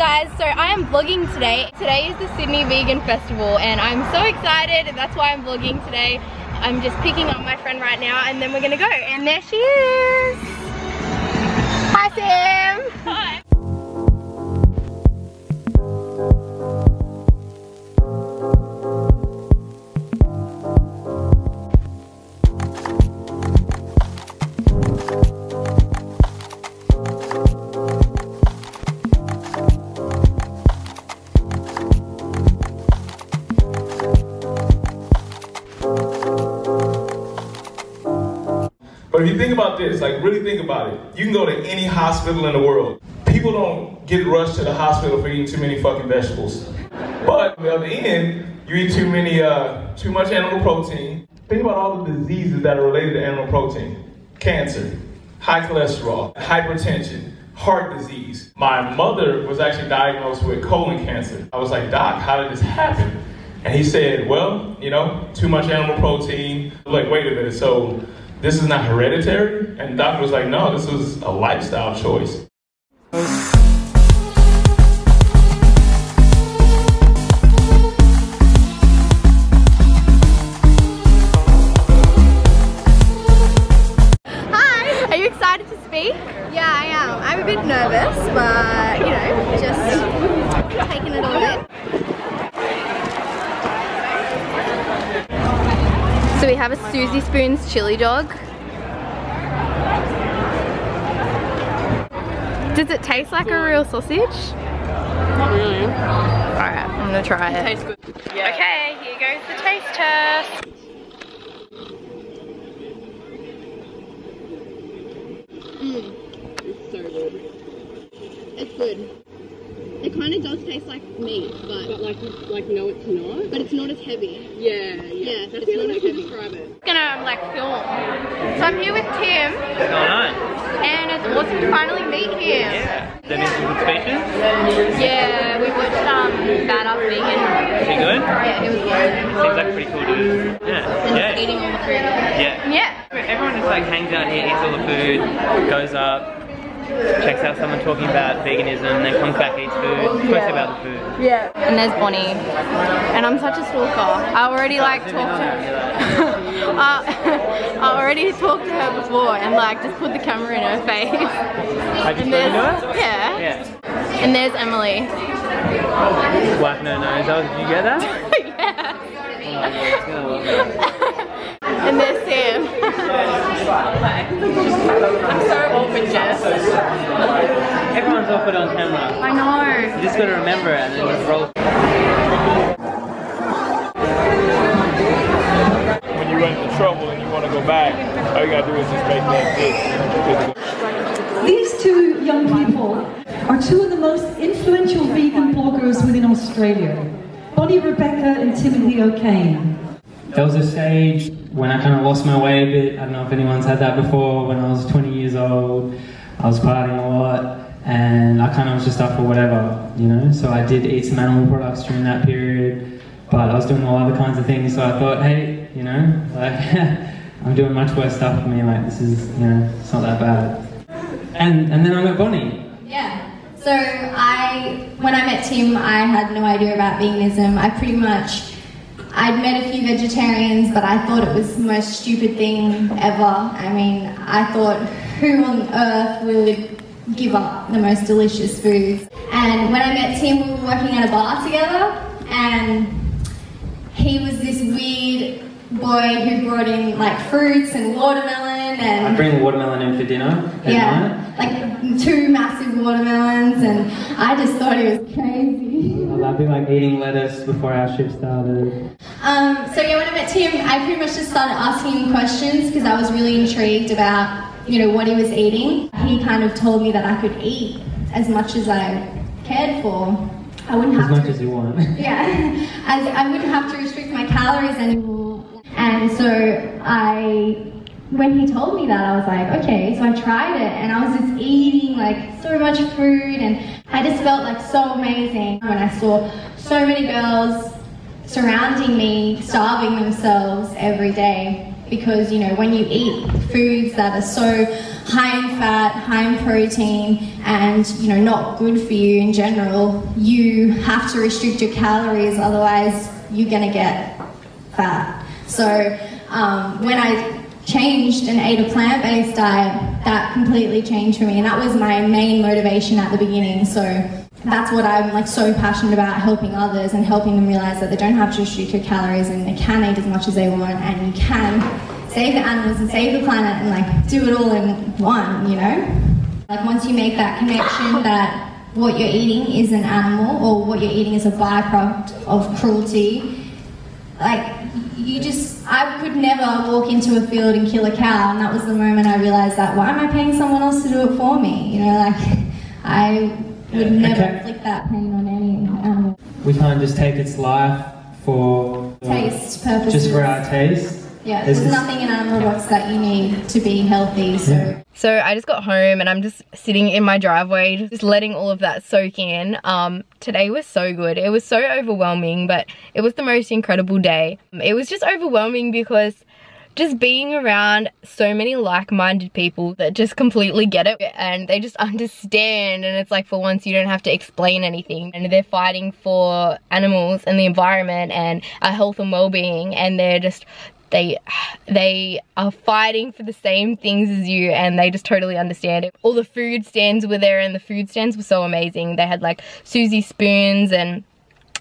guys, so I am vlogging today. Today is the Sydney Vegan Festival and I'm so excited, and that's why I'm vlogging today. I'm just picking up my friend right now and then we're gonna go, and there she is! Hi Sam! Hi! But if you think about this, like really think about it, you can go to any hospital in the world. People don't get rushed to the hospital for eating too many fucking vegetables. But on the other end, you eat too much animal protein. Think about all the diseases that are related to animal protein. Cancer, high cholesterol, hypertension, heart disease. My mother was actually diagnosed with colon cancer. I was like, Doc, how did this happen? And he said, well, you know, too much animal protein. I'm like, wait a minute, so this is not hereditary? And the doctor was like, no, this is a lifestyle choice. Hi! Are you excited to speak? Yeah, I am. I'm a bit nervous, but you know, just taking it all in. So we have a Susie Spoons chili dog. Does it taste like a real sausage? Not really. Alright, I'm gonna try it. It tastes good. Yeah. Okay, here goes the taste test. It's so good. It's good. It kind of does taste like meat, but like no, it's not. But it's not as heavy. Yeah. That's the only way I can describe it. I'm gonna like film. So I'm here with Tim. And it's awesome to finally meet him. Yeah. Did you listen to the speeches? Yeah, we watched Badass Vegan. Was it good? Yeah, it was good. Seems like pretty cool dude. Yeah. And yeah. Eating all the food. Yeah. Yeah. Everyone just like hangs out here, eats all the food, goes up, checks out someone talking about veganism, then comes back, eats food. It's mostly about the food. Yeah. And there's Bonnie. And I'm such a stalker. I already like talked to her. I already talked to her before and like just put the camera in her face. And there's, yeah. And there's Emily. Black no nose. Did you get that? Yeah. And there's Sam. I'm so awkward, Jess. Everyone's awkward on camera. I know. You just gotta remember it and then just roll. When you run into trouble and you want to go back, all you gotta do is just make that fit. These two young people are two of the most influential vegan bloggers within Australia. Bonnie Rebecca and Timothy O'Kane. There was a stage when I kind of lost my way a bit. I don't know if anyone's had that before. When I was 20 years old, I was partying a lot and I kind of was just up for whatever, you know? So I did eat some animal products during that period, but I was doing all other kinds of things, so I thought, hey, you know, like, I'm doing much worse stuff for me, like, this is, you know, it's not that bad. And then I met Bonnie. Yeah, so when I met Tim, I had no idea about veganism. I'd met a few vegetarians, but I thought it was the most stupid thing ever. I mean, I thought, who on earth would give up the most delicious foods? And when I met Tim, we were working at a bar together, and he was this weird boy who brought in like fruits and watermelon. And I bring watermelon in for dinner. Yeah, like two massive watermelons, and I just thought it was crazy. I've been like eating lettuce before our trip started. So yeah, when I met Tim, I pretty much just started asking him questions because I was really intrigued about, you know, what he was eating. He kind of told me that I could eat as much as I cared for. I wouldn't have to. As much as you want. Yeah, I wouldn't have to restrict my calories anymore. And so when he told me that, I was like, okay. So I tried it, and I was just eating like so much food, and I just felt like so amazing when I saw so many girls surrounding me, starving themselves every day. because, you know, when you eat foods that are so high in fat, high in protein, and, you know, not good for you in general, you have to restrict your calories, otherwise you're gonna get fat. So when I changed and ate a plant-based diet, that completely changed for me, and that was my main motivation at the beginning. So that's what I'm like so passionate about, helping others and helping them realize that they don't have to restrict your calories and they can eat as much as they want, and you can save the animals and save the planet and like do it all in one, you know? Like once you make that connection that what you're eating is an animal or what you're eating is a byproduct of cruelty, like you just, I could never walk into a field and kill a cow, and that was the moment I realized that why am I paying someone else to do it for me? You know, like I would never inflict that pain on any animal. We can't just take its life for taste purposes. Just for our taste. Yeah, there's nothing in animal rights that you need to be healthy. So. Yeah. So I just got home and I'm just sitting in my driveway, just letting all of that soak in. Today was so good. It was so overwhelming, but it was the most incredible day. It was just overwhelming because just being around so many like-minded people that just completely get it and they just understand, and it's like for once you don't have to explain anything, and they're fighting for animals and the environment and our health and well-being, and they're just they are fighting for the same things as you, and they just totally understand it. All the food stands were there, and the food stands were so amazing. They had like Susie Spoons and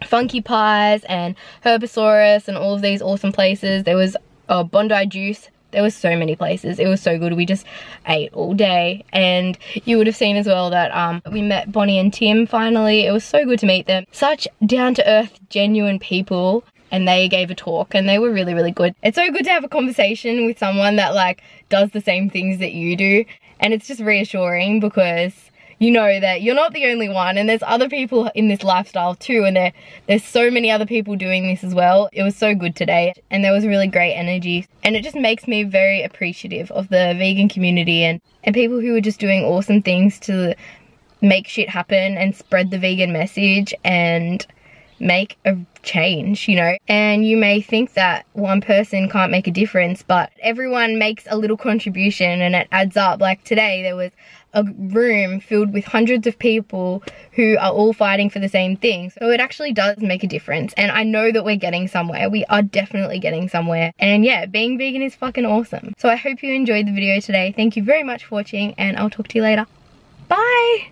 Funky Pies and Herbosaurus and all of these awesome places. There was Bondi Juice. There was so many places. It was so good. We just ate all day, and you would have seen as well that we met Bonnie and Tim finally. It was so good to meet them. Such down-to-earth, genuine people, and they gave a talk, and they were really, really good. It's so good to have a conversation with someone that like does the same things that you do, and it's just reassuring because you know that you're not the only one, and there's other people in this lifestyle too, and there's so many other people doing this as well. It was so good today, and there was really great energy, and it just makes me very appreciative of the vegan community and people who are just doing awesome things to make shit happen and spread the vegan message and make a change, you know. And you may think that one person can't make a difference, but everyone makes a little contribution and it adds up. Like today there was a room filled with hundreds of people who are all fighting for the same thing, so it actually does make a difference, and I know that we're getting somewhere. We are definitely getting somewhere, and yeah, being vegan is fucking awesome. So I hope you enjoyed the video today. Thank you very much for watching, and I'll talk to you later. Bye.